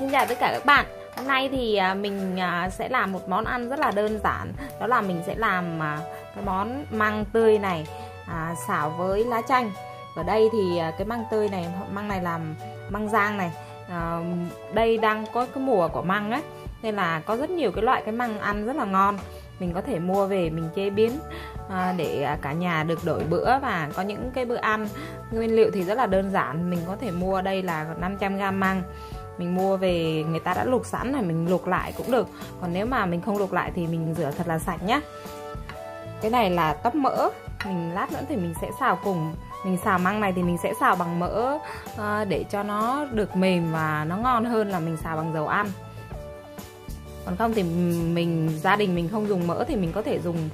Xin chào tất cả các bạn. Hôm nay thì mình sẽ làm một món ăn rất là đơn giản. Đó là mình sẽ làm cái món măng tươi này xào với lá chanh. Ở đây thì cái măng tươi này, măng này làm măng rang này. Đây đang có cái mùa của măng ấy, nên là có rất nhiều cái loại cái măng ăn rất là ngon. Mình có thể mua về mình chế biến để cả nhà được đổi bữa và có những cái bữa ăn. Nguyên liệu thì rất là đơn giản. Mình có thể mua, đây là 500g măng. Mình mua về người ta đã luộc sẵn rồi, mình luộc lại cũng được. Còn nếu mà mình không luộc lại thì mình rửa thật là sạch nhé. Cái này là tóp mỡ. Mình lát nữa thì mình sẽ xào cùng. Mình xào măng này thì mình sẽ xào bằng mỡ để cho nó được mềm và nó ngon hơn là mình xào bằng dầu ăn. Còn không thì gia đình mình không dùng mỡ thì mình có thể dùng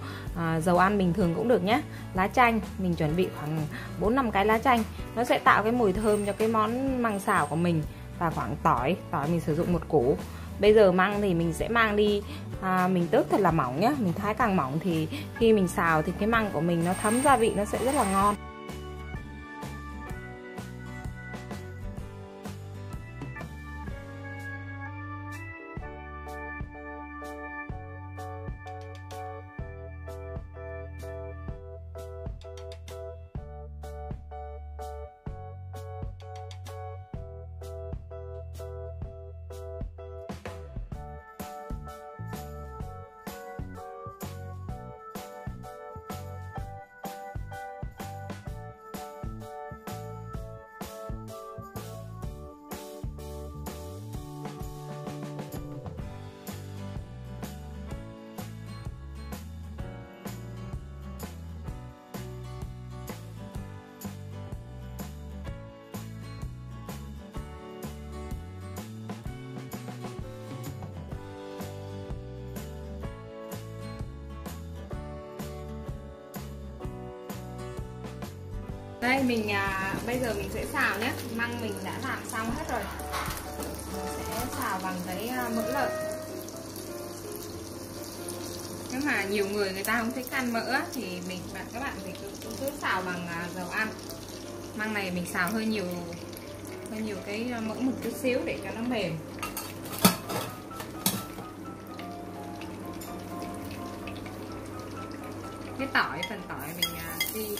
dầu ăn bình thường cũng được nhé. Lá chanh, mình chuẩn bị khoảng 4-5 cái lá chanh. Nó sẽ tạo cái mùi thơm cho cái món măng xào của mình. Và khoảng tỏi mình sử dụng 1 củ. Bây giờ măng thì mình sẽ mang đi, mình tước thật là mỏng nhé. Mình thái càng mỏng thì khi mình xào thì cái măng của mình nó thấm gia vị, nó sẽ rất là ngon. Đây mình bây giờ mình sẽ xào nhé. Măng mình đã làm xong hết rồi. Mình sẽ xào bằng cái mỡ lợn. Nếu mà nhiều người ta không thích ăn mỡ thì các bạn thì cứ xào bằng dầu ăn. Măng này mình xào hơi nhiều cái mỡ một chút xíu để cho nó mềm. Cái tỏi, phần tỏi mình đi.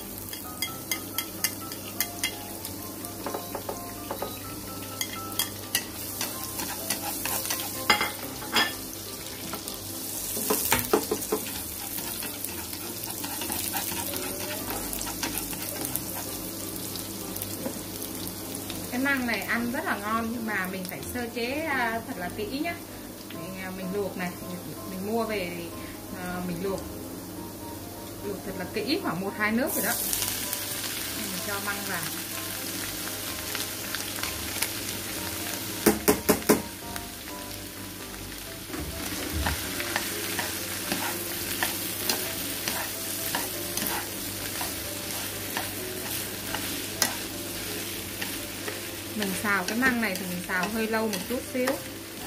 Cái măng này ăn rất là ngon nhưng mà mình phải sơ chế thật là kỹ nhé. Mình luộc này, mình mua về thì mình luộc thật là kỹ, khoảng 1-2 nước rồi đó. Mình cho măng vào. Mình xào cái măng này thì mình xào hơi lâu một chút xíu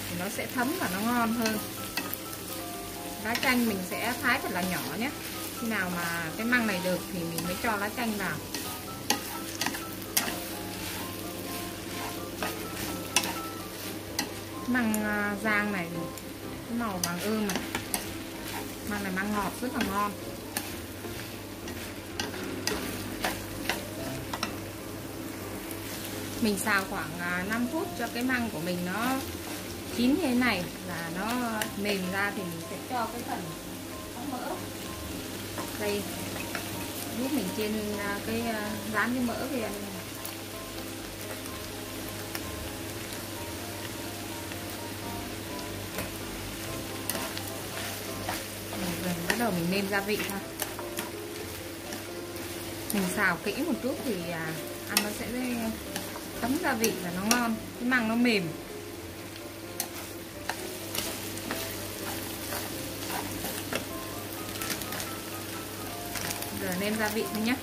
thì nó sẽ thấm và nó ngon hơn. Lá chanh mình sẽ thái thật là nhỏ nhé. Khi nào mà cái măng này được thì mình mới cho lá chanh vào. Măng rang này cái màu vàng ươm này. Măng này măng ngọt rất là ngon. Mình xào khoảng 5 phút cho cái măng của mình nó chín như thế này và nó mềm ra thì mình sẽ cho cái phần mỡ. Đây, lúc mình chiên cái rán cái mỡ kìa. Mình bắt đầu mình nêm gia vị thôi. Mình xào kỹ một chút thì ăn nó sẽ thấm gia vị và nó ngon, cái măng nó mềm. Giờ nêm gia vị thôi nhé.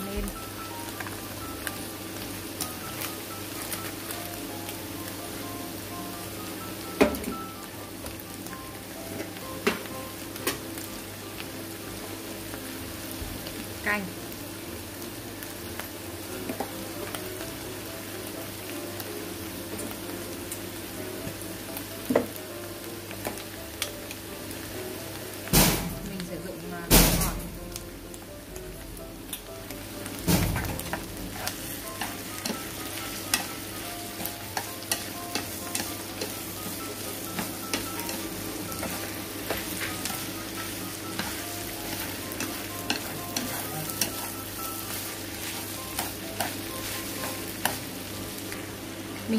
Nêm. Canh.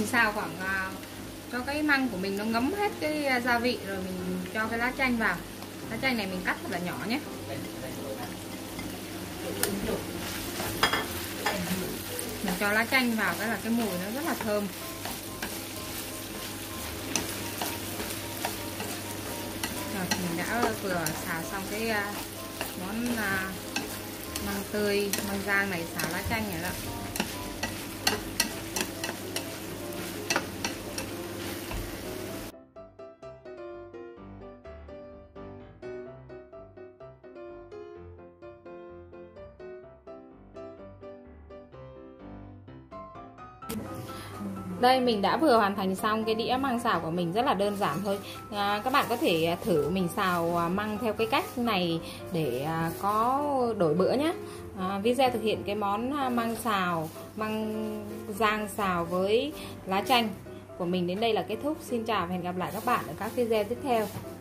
xào khoảng cho cái măng của mình nó ngấm hết cái gia vị rồi mình cho cái lá chanh vào. Lá chanh này mình cắt thật là nhỏ nhé. Mình cho lá chanh vào cái là cái mùi nó rất là thơm. Rồi, mình đã vừa xào xong cái món măng tươi, măng rang này, xào lá chanh này đó. Đây, mình đã vừa hoàn thành xong cái đĩa măng xào của mình, rất là đơn giản thôi. Các bạn có thể thử mình xào măng theo cái cách này để có đổi bữa nhé. Video thực hiện cái món măng rang xào với lá chanh của mình đến đây là kết thúc. Xin chào và hẹn gặp lại các bạn ở các video tiếp theo.